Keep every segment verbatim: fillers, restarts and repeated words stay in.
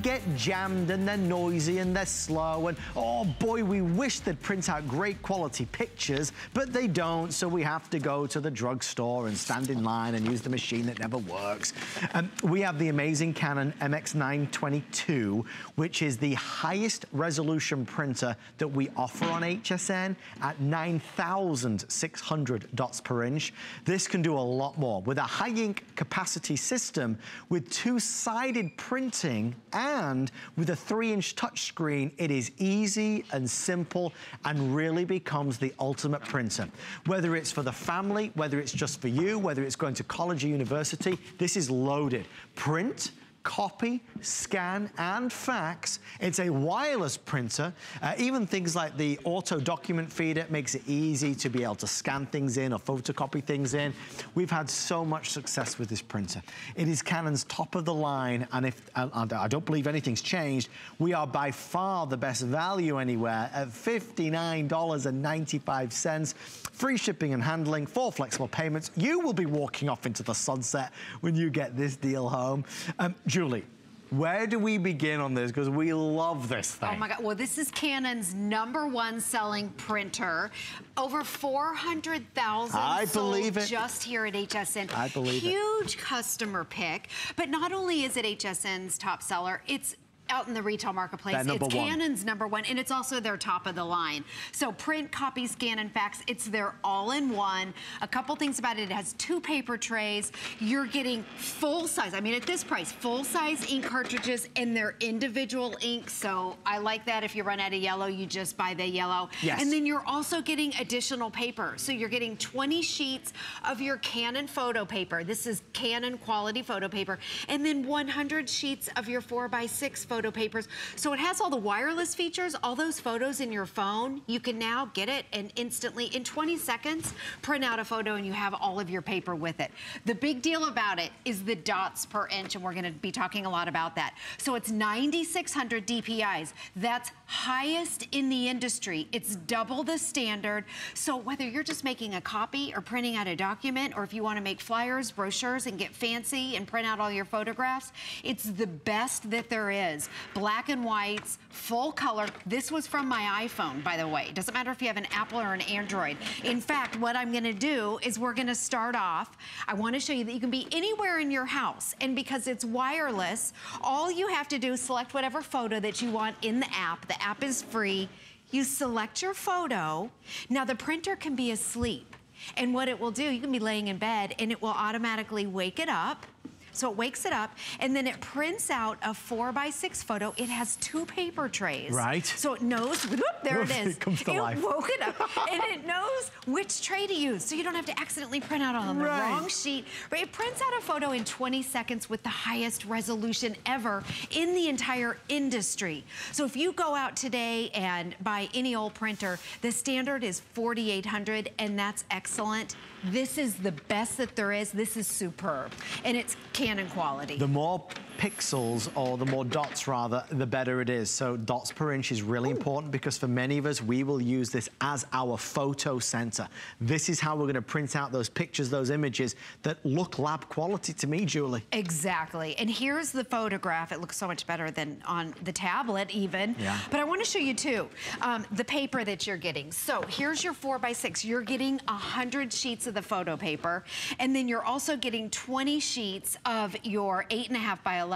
Get jammed and they're noisy and they're slow, and oh boy, we wish they'd print out great quality pictures, but they don't, so we have to go to the drugstore and stand in line and use the machine that never works. Um, we have the amazing Canon M X nine twenty-two, which is the highest resolution printer that we offer on H S N at nine thousand six hundred dots per inch. This can do a lot more with a high ink capacity system with two-sided printing. And with a three inch touchscreen, it is easy and simple and really becomes the ultimate printer. Whether it's for the family, whether it's just for you, whether it's going to college or university, this is loaded. Print, copy, scan, and fax. It's a wireless printer. Uh, even things like the auto document feeder makes it easy to be able to scan things in or photocopy things in. We've had so much success with this printer. It is Canon's top of the line, and if and I don't believe anything's changed, we are by far the best value anywhere at fifty-nine ninety-five. Free shipping and handling, four flexible payments. You will be walking off into the sunset when you get this deal home. Um, Julie, where do we begin on this? Because we love this thing. Oh my God, well this is Canon's number one selling printer. Over four hundred thousand I sold believe it. Just here at H S N. I believe Huge it. Huge customer pick. But not only is it H S N's top seller, it's out in the retail marketplace. It's Canon's number one, and it's also their top of the line. So print, copy, scan, and fax, it's their all-in-one. A couple things about it, it has two paper trays. You're getting full-size, I mean at this price, full-size ink cartridges, and they're individual inks, so I like that. If you run out of yellow, you just buy the yellow. Yes. And then you're also getting additional paper. So you're getting twenty sheets of your Canon photo paper. This is Canon quality photo paper. And then one hundred sheets of your four by six photo papers. So it has all the wireless features, all those photos in your phone. You can now get it and instantly, in twenty seconds, print out a photo and you have all of your paper with it. The big deal about it is the dots per inch, and we're going to be talking a lot about that. So it's ninety-six hundred D P Is. That's highest in the industry. It's double the standard. So whether you're just making a copy or printing out a document, or if you want to make flyers, brochures, and get fancy and print out all your photographs, it's the best that there is. Black and whites, full color. This was from my iPhone, by the way. It doesn't matter if you have an Apple or an Android. In fact, what I'm going to do is we're going to start off. I want to show you that you can be anywhere in your house. And because it's wireless, all you have to do is select whatever photo that you want in the app. The app is free. You select your photo. Now, the printer can be asleep. And what it will do, you can be laying in bed, and it will automatically wake it up. So it wakes it up, and then it prints out a four by six photo. It has two paper trays. Right. So it knows, whoop, there whoop, it is. It comes to it life. It woke it up, and it knows which tray to use, so you don't have to accidentally print out on the right. wrong sheet. But it prints out a photo in twenty seconds with the highest resolution ever in the entire industry. So if you go out today and buy any old printer, the standard is forty-eight hundred, and that's excellent. This is the best that there is. This is superb, and it's Canon quality. The more pixels, or the more dots rather, the better it is. So dots per inch is really Ooh. important, because for many of us, we will use this as our photo center. This is how we're going to print out those pictures, those images that look lab quality to me, Julie. Exactly. And here's the photograph. It looks so much better than on the tablet even. Yeah. But I want to show you too um, the paper that you're getting. So here's your four by six. You're getting one hundred sheets of the photo paper, and then you're also getting twenty sheets of your eight and a half by eleven.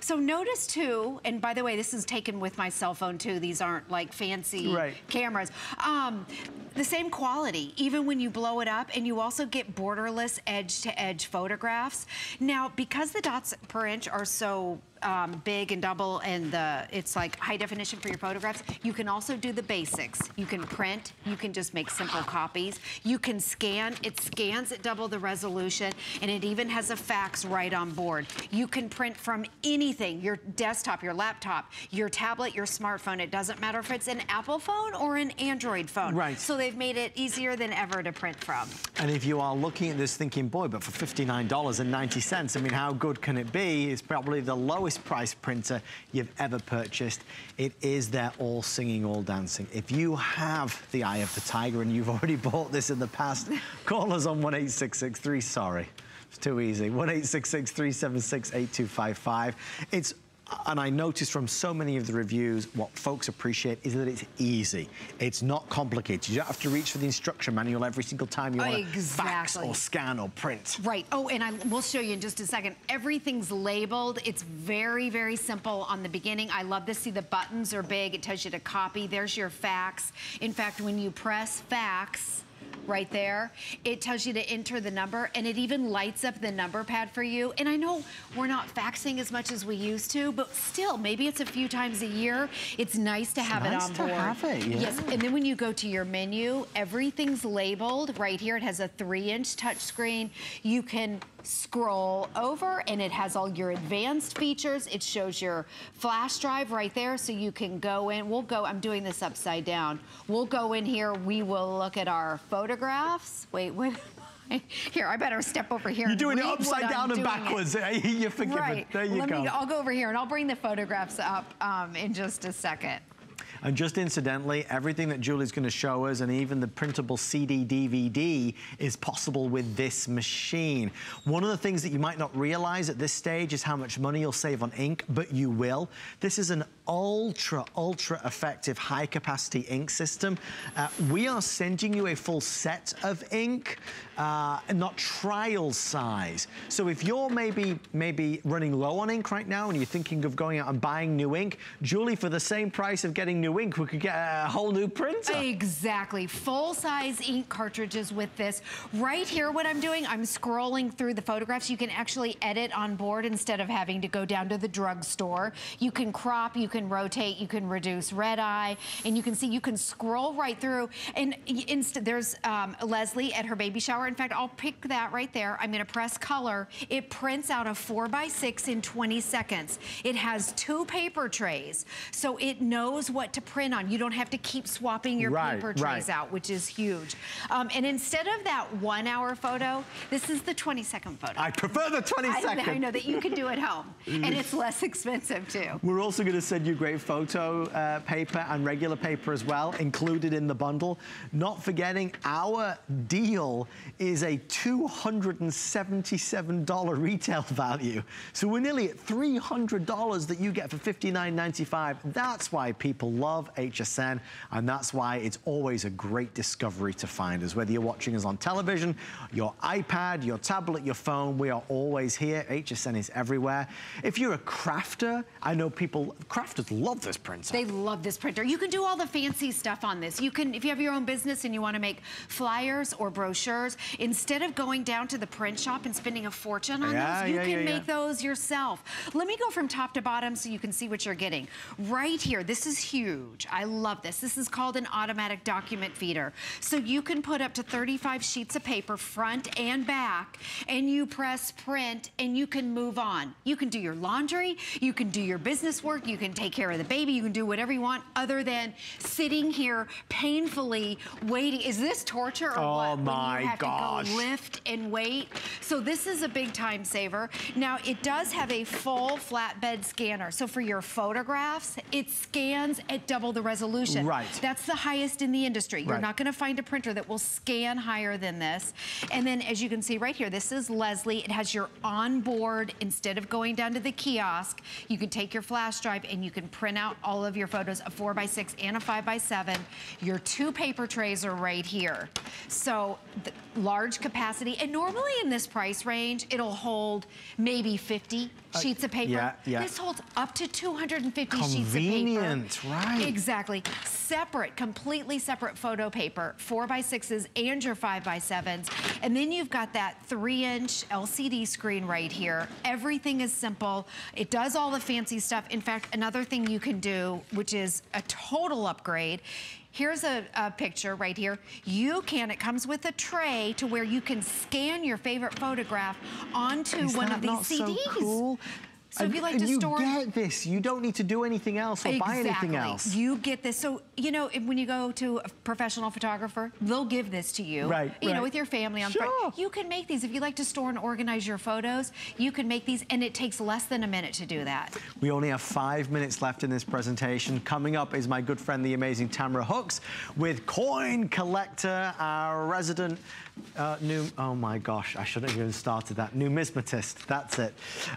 So notice too, and by the way, this is taken with my cell phone too. These aren't like fancy right. cameras. Um, the same quality, even when you blow it up, and you also get borderless edge-to-edge photographs. Now, because the dots per inch are so Um, big and double, and the it's like high definition for your photographs, you can also do the basics. You can print, you can just make simple copies, you can scan, it scans at double the resolution, and it even has a fax right on board. You can print from anything, your desktop, your laptop, your tablet, your smartphone. It doesn't matter if it's an Apple phone or an Android phone. Right. So they've made it easier than ever to print from. And if you are looking at this thinking, boy, but for fifty-nine ninety, I mean, how good can it be? It's probably the lowest price printer you've ever purchased. It is there, all singing, all dancing. If you have the eye of the tiger and you've already bought this in the past, call us on one eight six six three sorry. It's too easy. one eight six six three seven six eight two five five. It's and I noticed from so many of the reviews, what folks appreciate is that it's easy. It's not complicated. You don't have to reach for the instruction manual every single time you want to exactly. fax or scan or print. Right. Oh, and I, we'll show you in just a second. Everything's labeled. It's very, very simple on the beginning. I love this. See, the buttons are big. It tells you to copy. There's your fax. In fact, when you press fax... right there, it tells you to enter the number, and it even lights up the number pad for you. And I know we're not faxing as much as we used to, but still, maybe it's a few times a year. It's nice to have nice it on board. Nice to have it, yeah. Yes, and then when you go to your menu, everything's labeled right here. It has a three inch touchscreen. You can scroll over, and it has all your advanced features. It shows your flash drive right there, so you can go in. We'll go, I'm doing this upside down. We'll go in here, we will look at our photographs. Wait, what? Here, I better step over here. You're doing it upside down and backwards. You're forgiven. Right. There you go. I'll go over here, and I'll bring the photographs up um, in just a second. And just incidentally, everything that Julie's going to show us, and even the printable C D D V D, is possible with this machine. One of the things that you might not realize at this stage is how much money you'll save on ink, but you will. This is an ultra, ultra effective high-capacity ink system. Uh, we are sending you a full set of ink, uh, not trial size. So if you're maybe, maybe running low on ink right now and you're thinking of going out and buying new ink, Julie, for the same price of getting new ink, we could get a whole new printer. Exactly. Full-size ink cartridges with this. Right here, what I'm doing, I'm scrolling through the photographs. You can actually edit on board instead of having to go down to the drugstore. You can crop, you can rotate, you can reduce red eye, and you can see you can scroll right through. And inst there's um, Leslie at her baby shower. In fact, I'll pick that right there. I'm going to press color. It prints out a four by six in twenty seconds. It has two paper trays, so it knows what to print on. You don't have to keep swapping your right, paper trays right. out, which is huge. Um, and instead of that one hour photo, this is the twenty second photo. I prefer the twenty second. I, I know that you can do at home, and it's less expensive too. We're also going to send you great photo uh, paper and regular paper as well, included in the bundle. Not forgetting, our deal is a two hundred seventy-seven dollar retail value. So we're nearly at three hundred dollars that you get for fifty-nine ninety-five. That's why people People love H S N, and that's why it's always a great discovery to find us. Whether you're watching us on television, your iPad, your tablet, your phone, we are always here. H S N is everywhere. If you're a crafter, I know people, crafters love this printer. They love this printer. You can do all the fancy stuff on this. You can, if you have your own business and you want to make flyers or brochures, instead of going down to the print shop and spending a fortune on yeah, those, you yeah, can yeah, make yeah. those yourself. Let me go from top to bottom so you can see what you're getting. Right here, this is huge. I love this. This is called an automatic document feeder. So you can put up to thirty-five sheets of paper front and back, and you press print and you can move on. You can do your laundry, you can do your business work, you can take care of the baby, you can do whatever you want other than sitting here painfully waiting. Is this torture or oh what? Oh my you have gosh. To go lift and wait. So this is a big time saver. Now it does have a full flatbed scanner. So for your photographs, it scans at double the resolution. Right. That's the highest in the industry. You're right. not going to find a printer that will scan higher than this. And then as you can see right here, this is Leslie. It has your onboard. Instead of going down to the kiosk, you can take your flash drive and you can print out all of your photos, a four by six and a five by seven. Your two paper trays are right here. So the large capacity, and normally in this price range, it'll hold maybe fifty uh, sheets of paper. Yeah, yeah. This holds up to two hundred fifty sheets of paper. Right. Exactly. Separate, completely separate photo paper, four by sixes and your five by sevens. And then you've got that three inch L C D screen right here. Everything is simple. It does all the fancy stuff. In fact, another thing you can do, which is a total upgrade, here's a, a picture right here. You can, it comes with a tray to where you can scan your favorite photograph onto is one of these C Ds. So cool. So if you like to store, you get this. You don't need to do anything else or buy anything else. You get this. So, you know, when you go to a professional photographer, they'll give this to you. Right. You know, with your family on Friday. You can make these. If you like to store and organize your photos, you can make these, and it takes less than a minute to do that. We only have five minutes left in this presentation. Coming up is my good friend, the amazing Tamara Hooks, with Coin Collector, our resident uh, new. Oh my gosh, I shouldn't have even started that. Numismatist. That's it.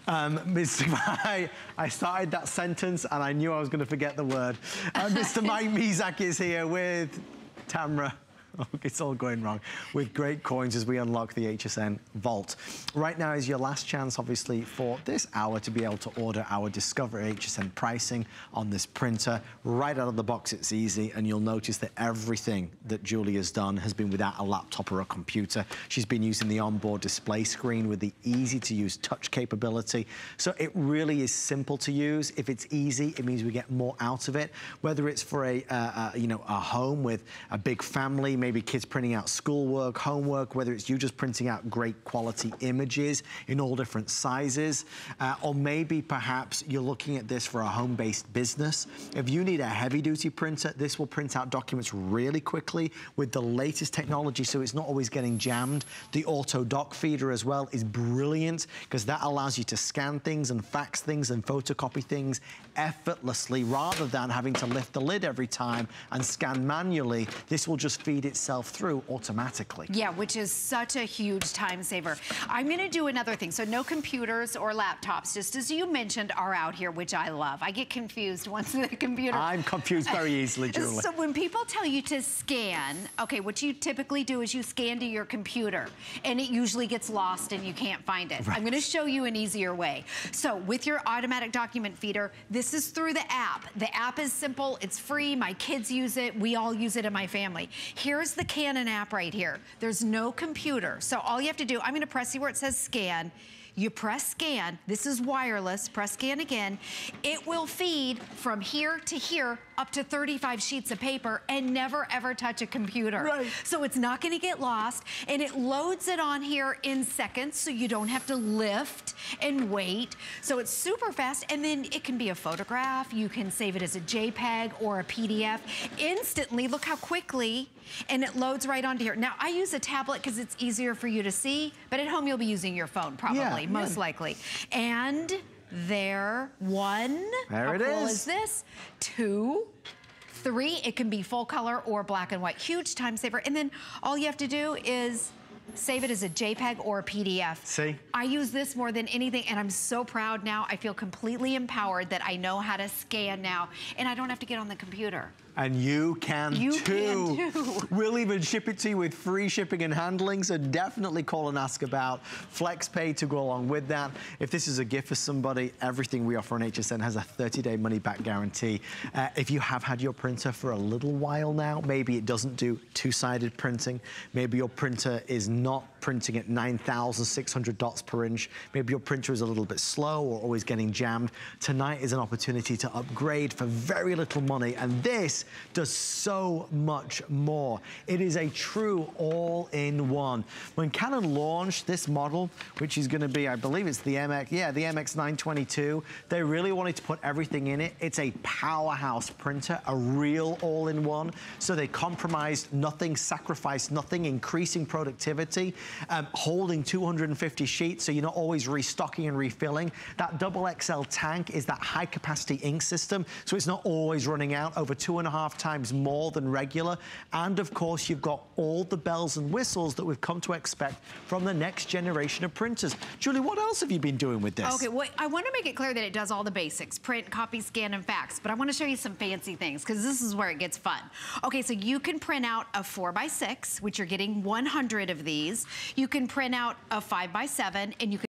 Um, Miz Mister I, I started that sentence and I knew I was going to forget the word. Uh, Mister Mike Mizak is here with Tamara. Oh, it's all going wrong. With great coins as we unlock the H S N vault. Right now is your last chance, obviously, for this hour to be able to order our Discover H S N pricing on this printer. Right out of the box, it's easy, and you'll notice that everything that Julie has done has been without a laptop or a computer. She's been using the onboard display screen with the easy-to-use touch capability. So it really is simple to use. If it's easy, it means we get more out of it. Whether it's for a, uh, uh, you know, a home with a big family, maybe kids printing out schoolwork, homework, whether it's you just printing out great quality images in all different sizes, uh, or maybe perhaps you're looking at this for a home-based business. If you need a heavy-duty printer, this will print out documents really quickly with the latest technology, so it's not always getting jammed. The auto doc feeder as well is brilliant because that allows you to scan things and fax things and photocopy things effortlessly rather than having to lift the lid every time and scan manually. This will just feed it itself through automatically. Yeah, which is such a huge time saver. I'm going to do another thing. So no computers or laptops, just as you mentioned, are out here, which I love. I get confused once the computer. I'm confused very easily, Julie. So when people tell you to scan, okay, what you typically do is you scan to your computer, and it usually gets lost and you can't find it. Right. I'm going to show you an easier way. So with your automatic document feeder, this is through the app. The app is simple. It's free. My kids use it. We all use it in my family. Here Here's the Canon app right here. There's no computer. So all you have to do, I'm gonna press you where it says scan. You press scan, this is wireless, press scan again. It will feed from here to here up to thirty-five sheets of paper and never ever touch a computer. Right. So it's not gonna get lost, and it loads it on here in seconds so you don't have to lift and wait. So it's super fast, and then it can be a photograph, you can save it as a JPEG or a P D F. Instantly, look how quickly, and it loads right onto here. Now I use a tablet because it's easier for you to see, but at home you'll be using your phone probably. Yeah. Most likely. And there, one. There how it cool is. is this? Two. Three. It can be full color or black and white. Huge time saver. And then all you have to do is save it as a JPEG or a P D F. See? I use this more than anything, and I'm so proud now. I feel completely empowered that I know how to scan now, and I don't have to get on the computer. And you can you too. Can too. We'll even ship it to you with free shipping and handling, so definitely call and ask about FlexPay to go along with that. If this is a gift for somebody, everything we offer on H S N has a thirty-day money-back guarantee. Uh, if you have had your printer for a little while now, maybe it doesn't do two-sided printing, maybe your printer is not printing at nine thousand six hundred dots per inch, maybe your printer is a little bit slow or always getting jammed, tonight is an opportunity to upgrade for very little money, and this does so much more. It is a true all-in-one. When Canon launched this model, which is going to be, I believe it's the M X, yeah, the M X nine twenty-two, they really wanted to put everything in it. It's a powerhouse printer, a real all-in-one. So they compromised nothing, sacrificed nothing, increasing productivity, um, holding two hundred fifty sheets, so you're not always restocking and refilling. That double X L tank is that high-capacity ink system, so it's not always running out. Over two and a half times more than regular, and of course you've got all the bells and whistles that we've come to expect from the next generation of printers. Julie, what else have you been doing with this? Okay, well, I want to make it clear that it does all the basics, print, copy, scan, and fax, but I want to show you some fancy things because this is where it gets fun. Okay, so you can print out a four by six, which you're getting one hundred of these. You can print out a five by seven, and you can